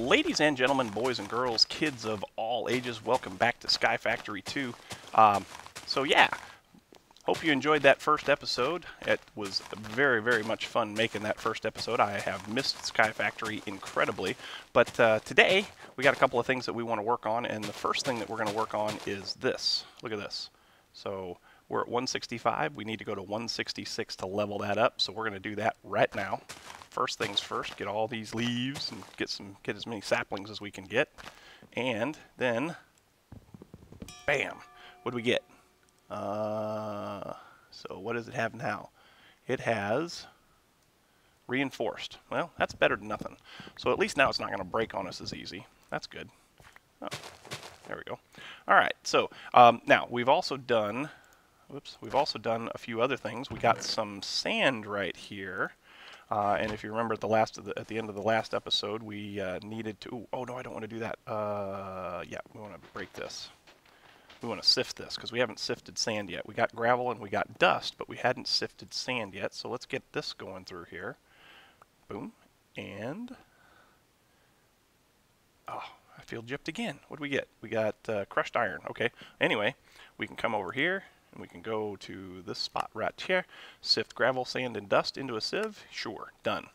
Ladies and gentlemen, boys and girls, kids of all ages, welcome back to Sky Factory 2. So yeah, hope you enjoyed that first episode. It was very, very much fun making that first episode. I have missed Sky Factory incredibly, but today we got a couple of things that we want to work on, and the first thing that we're going to work on is this. Look at this. So we're at 165. We need to go to 166 to level that up, so we're going to do that right now. First things first, get all these leaves and get as many saplings as we can get. And then, bam, what do we get? So what does it have now? It has reinforced. Well, that's better than nothing. So at least now it's not going to break on us as easy. That's good. Oh, there we go. All right, so now we've also done, whoops, we've also done a few other things. We got some sand right here. And if you remember at the end of the last episode, we needed to... Ooh, oh, no, I don't want to do that. Yeah, we want to break this. We want to sift this, because we haven't sifted sand yet. We got gravel and we got dust, but we hadn't sifted sand yet. So let's get this going through here. Boom. And... oh, I feel gypped again. What do we get? We got crushed iron. Okay. Anyway, we can come over here. We can go to this spot right here, sift gravel, sand, and dust into a sieve. Sure, done.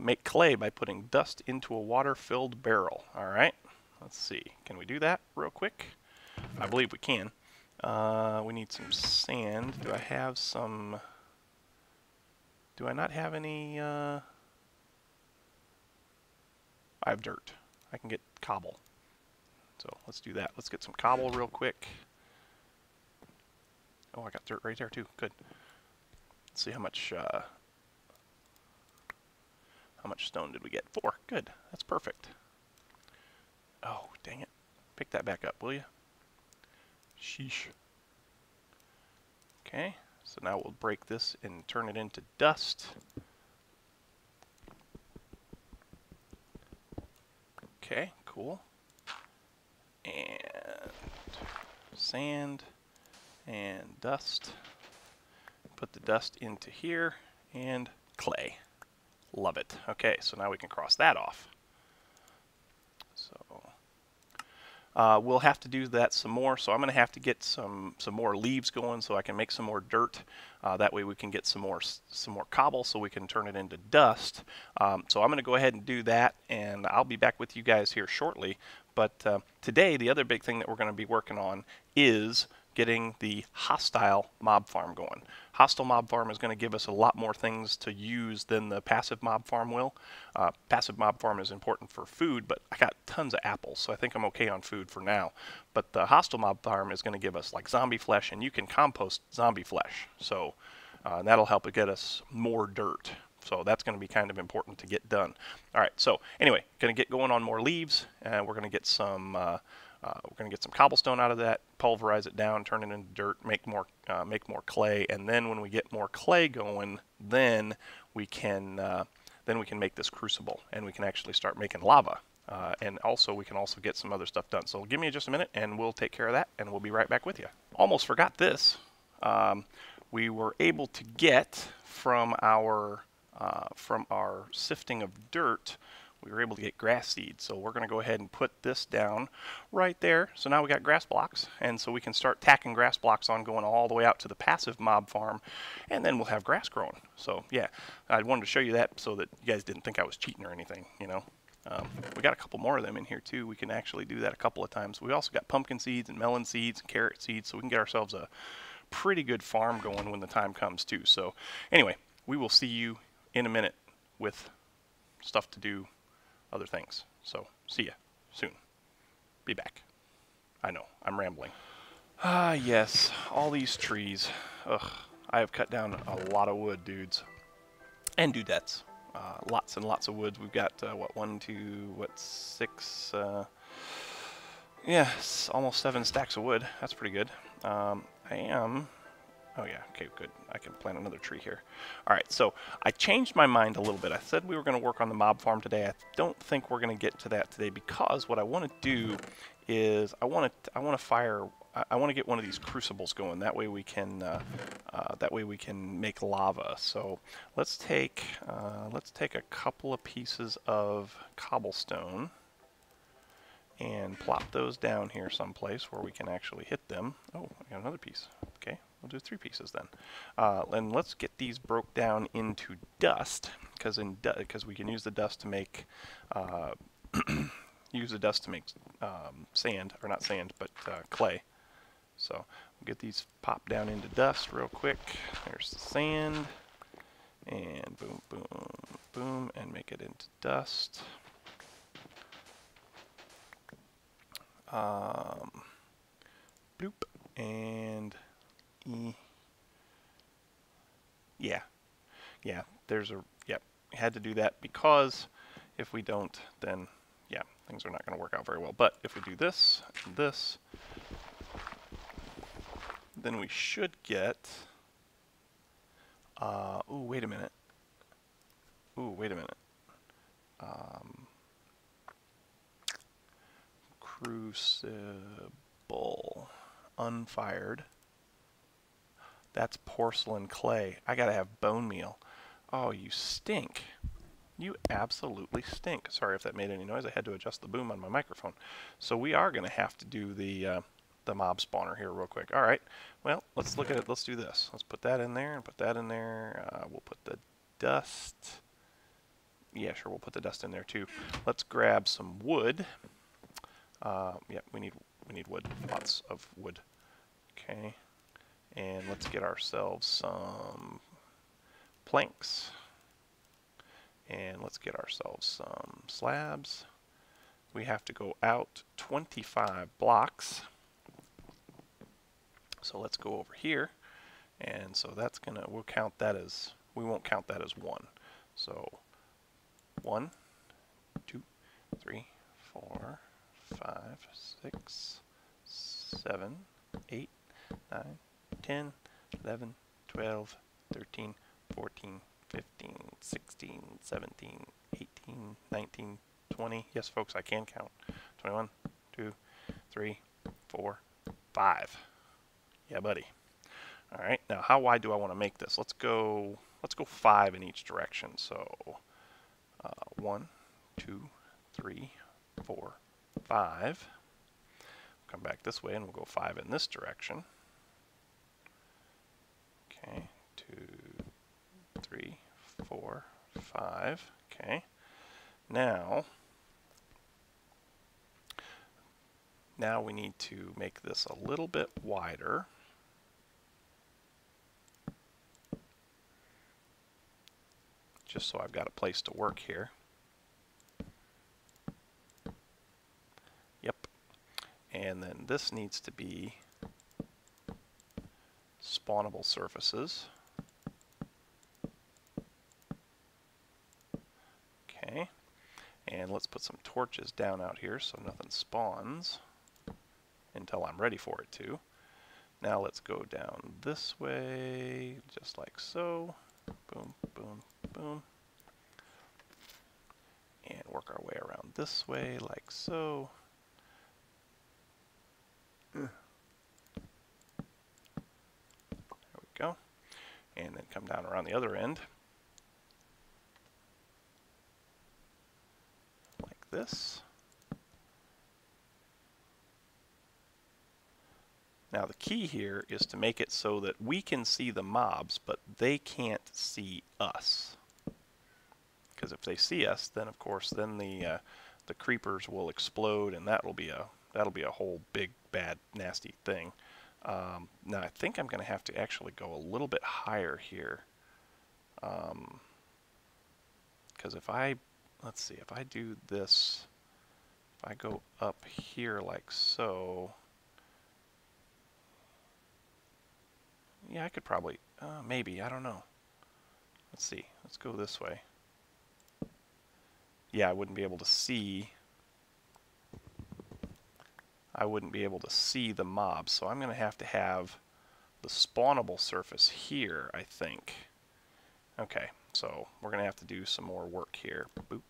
Make clay by putting dust into a water-filled barrel. All right, let's see. Can we do that real quick? I believe we can. We need some sand. Do I have some... do I not have any... I have dirt. I can get cobble. So let's do that. Let's get some cobble real quick. Oh, I got dirt right there, too. Good. Let's see how much stone did we get? 4. Good. That's perfect. Oh, dang it. Pick that back up, will you? Sheesh. Okay. So now we'll break this and turn it into dust. Okay, cool. And sand. And dust. Put the dust into here and clay. Love it. Okay, so now we can cross that off. So we'll have to do that some more. So I'm going to have to get some more leaves going so I can make some more dirt. That way we can get some more cobble so we can turn it into dust. So I'm going to go ahead and do that, and I'll be back with you guys here shortly. But today the other big thing that we're going to be working on is getting the hostile mob farm going. Hostile mob farm is going to give us a lot more things to use than the passive mob farm will. Passive mob farm is important for food, but I got tons of apples, so I think I'm okay on food for now. But the hostile mob farm is going to give us like zombie flesh, and you can compost zombie flesh. So that'll help get us more dirt. So that's going to be kind of important to get done. All right, so anyway, going to get going on more leaves, and we're going to get some... we're going to get some cobblestone out of that, pulverize it down, turn it into dirt, make more clay, and then when we get more clay going, then we can make this crucible, and we can actually start making lava, and also we can also get some other stuff done. So give me just a minute, and we'll take care of that, and we'll be right back with you. Almost forgot this. We were able to get from our sifting of dirt. We were able to get grass seeds, so we're going to go ahead and put this down right there. So now we got grass blocks, and so we can start tacking grass blocks on going all the way out to the passive mob farm, and then we'll have grass growing. So yeah, I wanted to show you that so that you guys didn't think I was cheating or anything, you know. We got a couple more of them in here too. We can actually do that a couple of times. We also got pumpkin seeds and melon seeds and carrot seeds, so we can get ourselves a pretty good farm going when the time comes too. So anyway, we will see you in a minute with stuff to do, other things. So see ya soon. Be back. I know, I'm rambling. Ah, yes, all these trees. Ugh, I have cut down a lot of wood, dudes. And dudettes. Lots and lots of woods. We've got, what, 6, yeah, almost 7 stacks of wood. That's pretty good. I am... oh yeah, okay, good. I can plant another tree here. All right, so I changed my mind a little bit. I said we were going to work on the mob farm today. I don't think we're going to get to that today, because what I want to do is I want to get one of these crucibles going. That way we can make lava. So let's take a couple of pieces of cobblestone. and plop those down here someplace where we can actually hit them. Oh, I got another piece. Okay, we'll do 3 pieces then. And let's get these broke down into dust, because we can use the dust to make sand, or not sand, but clay. So we'll get these popped down into dust real quick. There's the sand, and boom, boom, boom, and make it into dust. Bloop, and yeah, there's a, yep, had to do that because if we don't, then yeah, things are not going to work out very well. But if we do this and this, then we should get, ooh, wait a minute. Ooh, wait a minute. Crucible. Unfired. That's porcelain clay. I gotta have bone meal. Oh, you stink. You absolutely stink. Sorry if that made any noise. I had to adjust the boom on my microphone. So we are gonna have to do the mob spawner here real quick. All right. Well, let's look at it. Let's do this. Let's put that in there and put that in there. We'll put the dust. Yeah, sure. We'll put the dust in there too. Let's grab some wood. Yeah, we need wood. Lots of wood. Okay. And let's get ourselves some planks. And let's get ourselves some slabs. We have to go out 25 blocks. So let's go over here. And so that's gonna, we'll count that as, we won't count that as 1. So 1, 2, 3, 4, 5, 6, 7, 8, 9, 10, 11, 12, 13, 14, 15, 16, 17, 18, 19, 20. Yes, folks, I can count. 21, 2, 3, 4, 5. Yeah, buddy. All right. Now, how wide do I want to make this? Let's go 5 in each direction. So 1, 2, 3, 4, 5. Come back this way and we'll go 5 in this direction. Okay, 2, 3, 4, 5. Okay. Now we need to make this a little bit wider. Just so I've got a place to work here. And then this needs to be spawnable surfaces. Okay. And let's put some torches down out here so nothing spawns until I'm ready for it to. Now let's go down this way, just like so. Boom, boom, boom. And work our way around this way, like so. There we go. And then come down around the other end. Like this. Now the key here is to make it so that we can see the mobs, but they can't see us. Because if they see us, then of course, then the creepers will explode, and that'll be a whole big bad, nasty thing. Now I think I'm gonna have to actually go a little bit higher here, because let's see if I do this, if I go up here like so, yeah, I could probably, maybe, I don't know. Let's see, let's go this way. Yeah, I wouldn't be able to see the mob, so I'm going to have the spawnable surface here, I think. Okay, so we're going to have to do some more work here. Boop.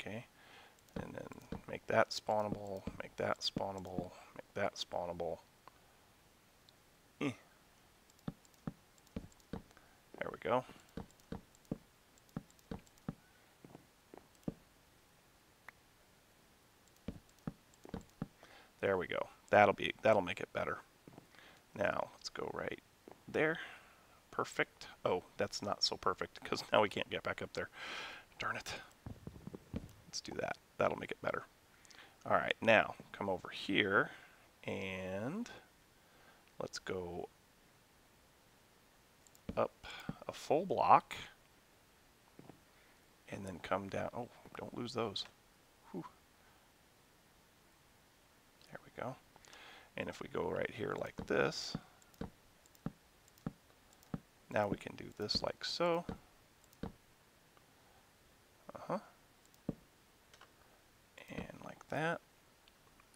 Okay, and then make that spawnable, make that spawnable, make that spawnable. There we go. There we go. That'll make it better. Now let's go right there. Perfect. Oh, that's not so perfect because now we can't get back up there. Darn it. Let's do that. That'll make it better. All right, now come over here and let's go up a full block and then come down. Oh, don't lose those. Whew. There we go. And if we go right here like this, now we can do this like so. And like that.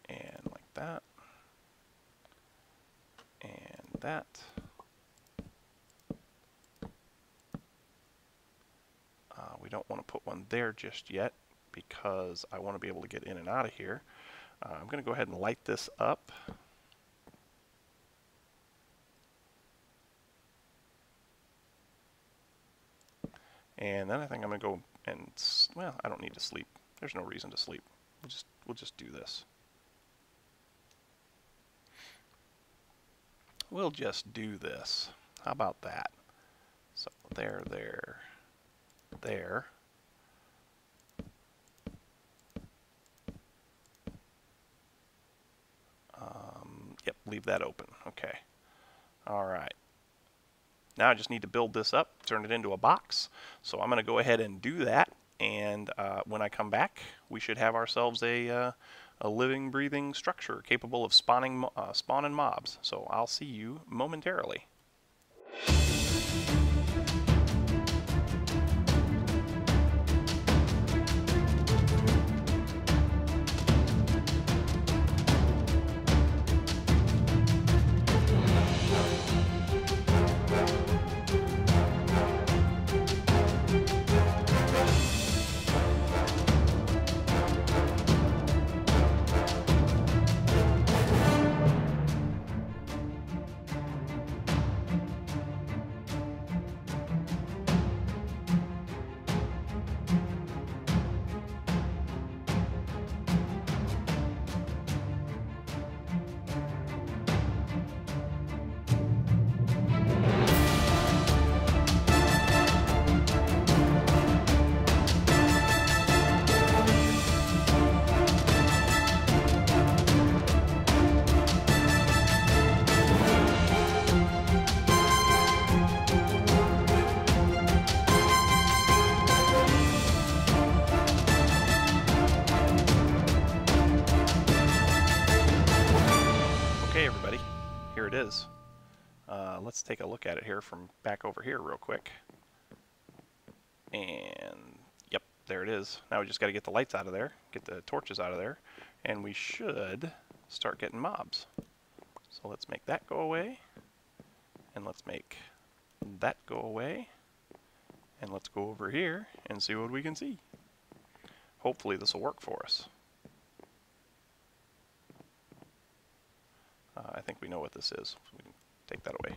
And like that. And that. We don't want to put one there just yet because I want to be able to get in and out of here. I'm going to go ahead and light this up. And then I think I'm going to go and, well, I don't need to sleep. There's no reason to sleep. We'll just do this. We'll just do this. How about that? So there, there, there. Yep, leave that open. Okay. All right. Now I just need to build this up, turn it into a box. So I'm going to go ahead and do that. And when I come back, we should have ourselves a living, breathing structure capable of spawning mobs. So I'll see you momentarily. Let's take a look at it here from back over here real quick. And yep, there it is. Now we just got to get the lights out of there, get the torches out of there, and we should start getting mobs. So let's make that go away, and let's make that go away, and let's go over here and see what we can see. Hopefully this will work for us. I think we know what this is. We can take that away.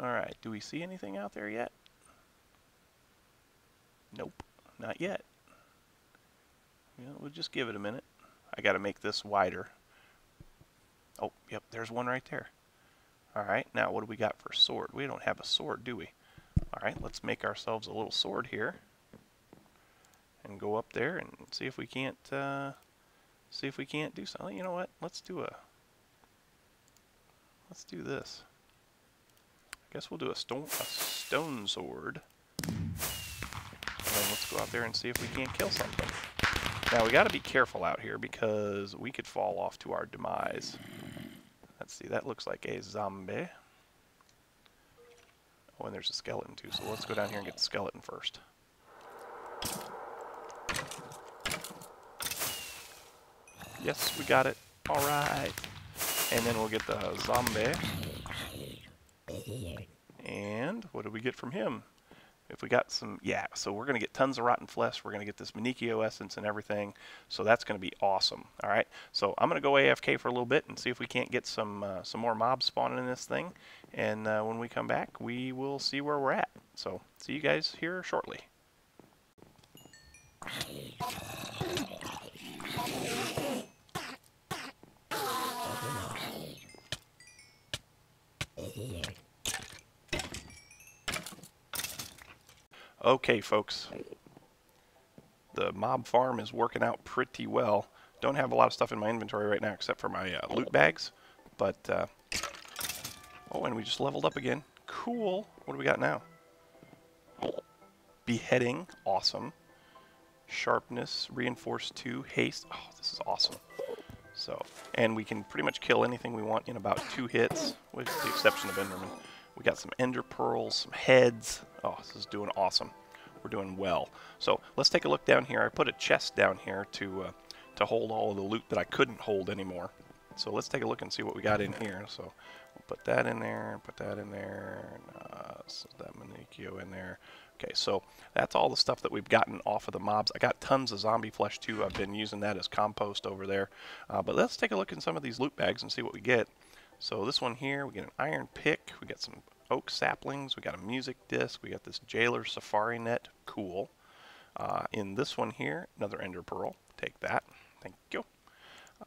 Alright, do we see anything out there yet? Nope, not yet. You know, we'll just give it a minute. I gotta make this wider. Oh, yep, there's one right there. Alright, now what do we got for sword? We don't have a sword, do we? Alright, let's make ourselves a little sword here. And go up there and see if we can't do something. You know what? Let's do this. I guess we'll do a stone sword. And then let's go out there and see if we can't kill something. Now we got to be careful out here because we could fall off to our demise. Let's see, that looks like a zombie. Oh, and there's a skeleton too, so let's go down here and get the skeleton first. Yes, we got it. All right. And then we'll get the zombie. And what do we get from him? If we got some, yeah, so we're going to get tons of rotten flesh. We're going to get this Manicchio Essence and everything. So that's going to be awesome. All right. So I'm going to go AFK for a little bit and see if we can't get some more mobs spawning in this thing. And when we come back, we will see where we're at. So see you guys here shortly. Okay, folks. The mob farm is working out pretty well. Don't have a lot of stuff in my inventory right now except for my loot bags. But, oh, and we just leveled up again. Cool. What do we got now? Beheading. Awesome. Sharpness. Reinforced 2. Haste. Oh, this is awesome. So, and we can pretty much kill anything we want in about 2 hits, with the exception of Enderman. We got some Ender Pearls, some heads. Oh, this is doing awesome. We're doing well. So let's take a look down here. I put a chest down here to hold all of the loot that I couldn't hold anymore. So let's take a look and see what we got in here. So we'll put that in there, put that in there, and, so that Manicchio in there. Okay, so that's all the stuff that we've gotten off of the mobs. I got tons of zombie flesh too. I've been using that as compost over there. But let's take a look in some of these loot bags and see what we get. So this one here, we get an iron pick. We got some oak saplings. We got a music disc. We got this jailer safari net. Cool. In this one here, another ender pearl. Take that. Thank you.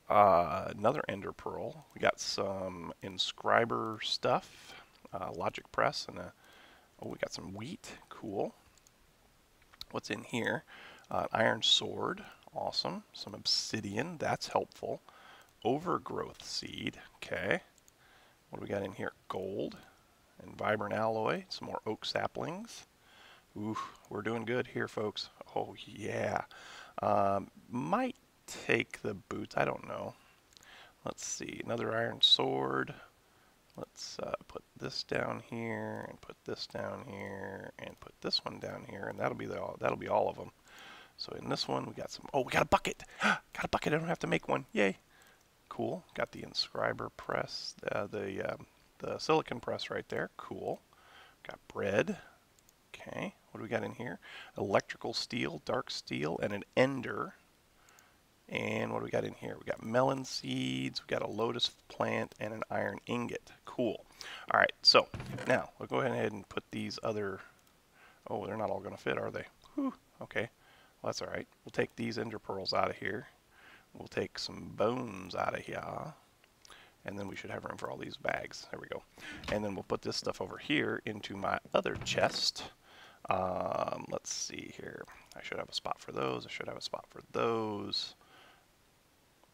Another ender pearl. We got some inscriber stuff. Logic press and a oh, we got some wheat. Cool. What's in here? An iron sword. Awesome. Some obsidian. That's helpful. Overgrowth seed. Okay. What do we got in here? Gold and vibrant alloy. Some more oak saplings. Ooh, we're doing good here, folks. Oh, yeah. Might take the boots. I don't know. Let's see. Another iron sword. Let's put this down here, and put this down here, and put this one down here, and that'll be the that'll be all of them. So in this one, we got some. Oh, we got a bucket. Got a bucket. I don't have to make one. Yay! Cool. Got the inscriber press, the silicon press right there. Cool. Got bread. Okay. What do we got in here? Electrical steel, dark steel, and an ender. And what do we got in here? We got melon seeds, we got a lotus plant, and an iron ingot. Cool. All right, so now we'll go ahead and put these other... Oh, they're not all going to fit, are they? Whew. Okay, well, that's all right. We'll take these ender pearls out of here. We'll take some bones out of here. And then we should have room for all these bags. There we go. And then we'll put this stuff over here into my other chest. Let's see here. I should have a spot for those. I should have a spot for those.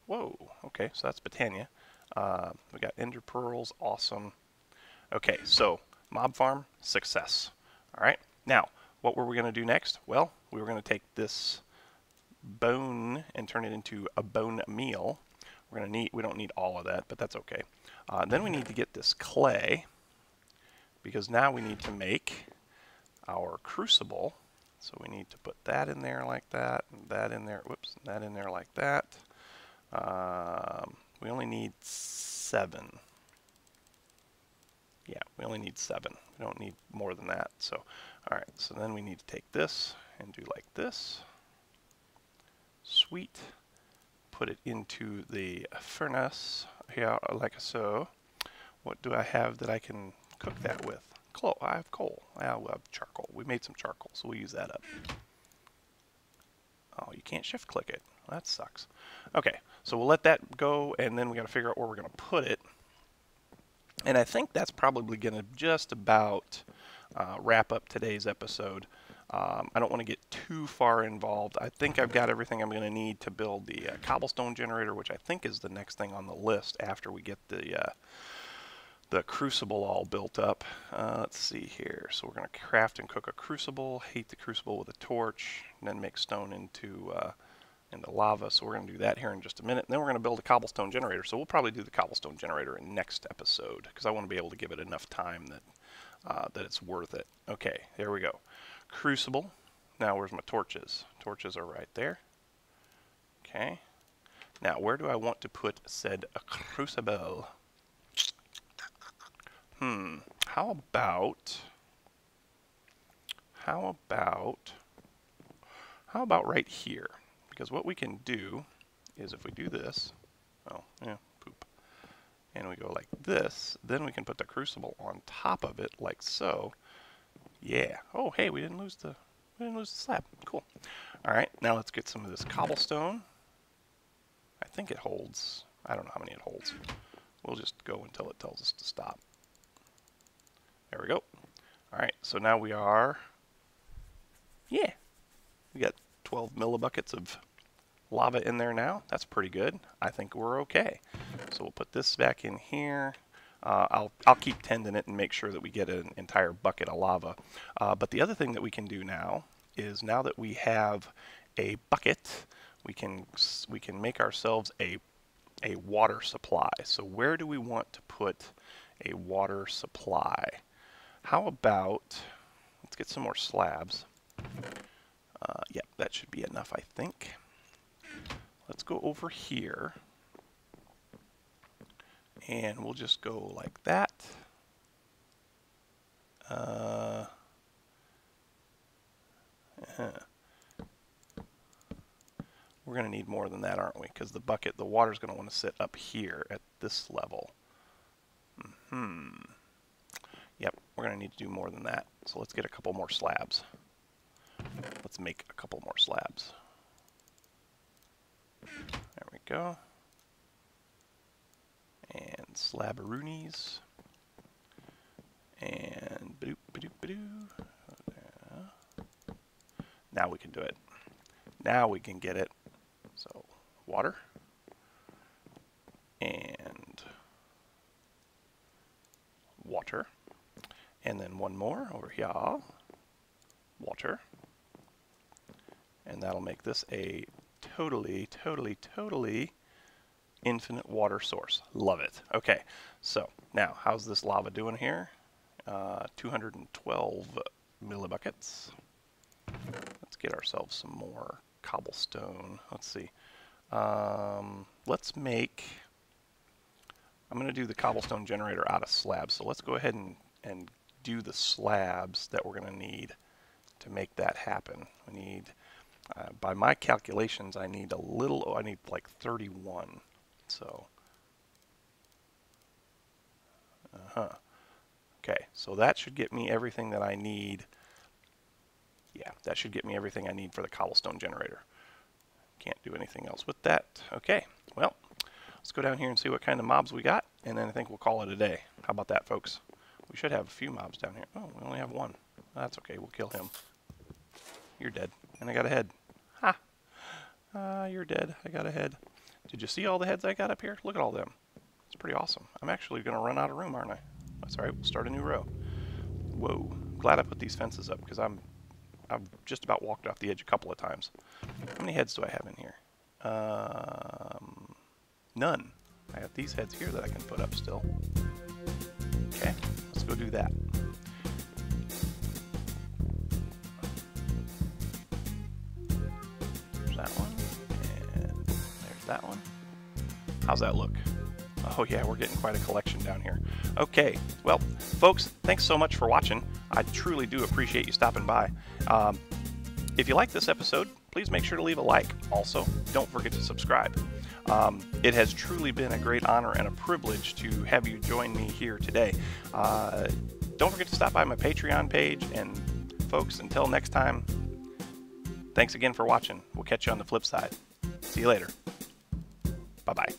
Whoa, okay, so that's Botania. We got ender pearls, awesome. Okay, so mob farm, success. All right, now, what were we gonna do next? Well, we were gonna take this bone and turn it into a bone meal. We're gonna need, we don't need all of that, but that's okay. Then we need to get this clay, because now we need to make our crucible. So we need to put that in there like that, and that in there, whoops, and that in there like that. We only need 7. Yeah, we only need 7. We don't need more than that. So, all right. So then we need to take this and do like this. Sweet. Put it into the furnace here, like so. What do I have that I can cook that with? Coal. I have coal. I have charcoal. We made some charcoal, so we'll use that up. Oh, you can't shift click it. That sucks. Okay, so we'll let that go, and then we got to figure out where we're going to put it. And I think that's probably going to just about wrap up today's episode. I don't want to get too far involved. I think I've got everything I'm going to need to build the cobblestone generator, which I think is the next thing on the list after we get the crucible all built up. Let's see here. So we're going to craft and cook a crucible, heat the crucible with a torch, and then make stone into lava. So we're going to do that here in just a minute. And then we're going to build a cobblestone generator. So we'll probably do the cobblestone generator in next episode, because I want to be able to give it enough time that that it's worth it. Okay, there we go. Crucible. Now where's my torches? Torches are right there. Okay. Now where do I want to put said crucible? How about right here? Because what we can do is if we do this, oh, yeah, poop, and we go like this, then we can put the crucible on top of it like so. Yeah. Oh, hey, we didn't lose the slab. Cool. All right, now let's get some of this cobblestone. I think it holds. I don't know how many it holds. We'll just go until it tells us to stop. There we go. All right, so now we are, yeah, we got 12 millibuckets of lava in there now. That's pretty good. I think we're okay. So we'll put this back in here. I'll keep tending it and make sure that we get an entire bucket of lava. But the other thing that we can do now is, now that we have a bucket, we can make ourselves a water supply. So where do we want to put a water supply? How about, let's get some more slabs. Yep, that should be enough, I think. Let's go over here. And we'll just go like that. We're going to need more than that, aren't we? Because the water's going to want to sit up here at this level. Yep, we're going to need to do more than that. So let's get a couple more slabs. Let's make a couple more slabs. There we go. And slab-a-roonies. And ba-doop, ba-doop, ba-doo. Now we can do it. Now we can get it. So, water. And water. And then one more over here. Water. And that'll make this a totally, totally, totally infinite water source. Love it. Okay, so now how's this lava doing here? 212 millibuckets. Let's get ourselves some more cobblestone. Let's see. Let's make, I'm going to do the cobblestone generator out of slabs, so let's go ahead and do the slabs that we're going to need to make that happen. We need, by my calculations, I need like 31. So, okay, so that should get me everything that I need. Yeah, that should get me everything I need for the cobblestone generator. Can't do anything else with that. Okay, well, let's go down here and see what kind of mobs we got, and then I think we'll call it a day. How about that, folks? We should have a few mobs down here. Oh, we only have one. That's okay, we'll kill him. You're dead, and I got a head. Ha! You're dead, I got a head. Did you see all the heads I got up here? Look at all them. It's pretty awesome. I'm actually going to run out of room, aren't I? That's all right. We'll start a new row. Whoa. Glad I put these fences up, because I've just about walked off the edge a couple of times. How many heads do I have in here? None. I got these heads here that I can put up still. Okay. Let's go do that. There's that one. That one. How's that look? Oh yeah, we're getting quite a collection down here. Okay, well, folks, thanks so much for watching. I truly do appreciate you stopping by. If you like this episode, please make sure to leave a like. Also, don't forget to subscribe. It has truly been a great honor and a privilege to have you join me here today. Don't forget to stop by my Patreon page, and folks, until next time, thanks again for watching. We'll catch you on the flip side. See you later. Bye-bye.